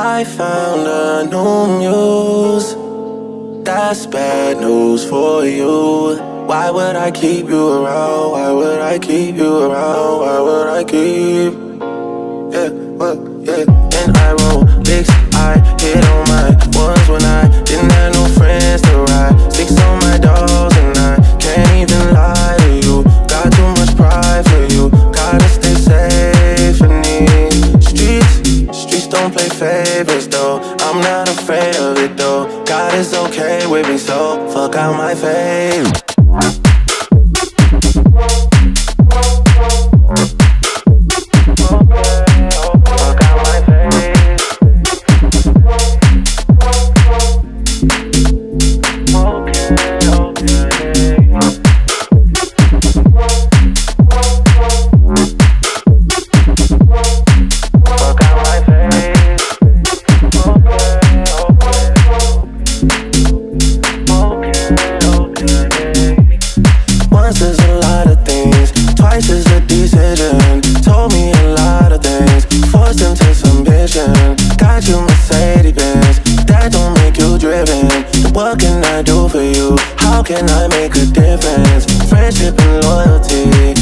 I found a new muse. That's bad news for you. Why would I keep you around? Why would I keep you around? Why would I keep? Yeah, what? Yeah. And I roll dicks, I hit on my ones when I didn't have no friends to ride. Sticks on my dolls and I can't even lie to you. Got too much pride for you. Gotta stay safe in these streets. Streets don't play favorites though. I'm not afraid of it though. God is okay with me, so fuck out my face. What can I do for you? How can I make a difference? Friendship and loyalty,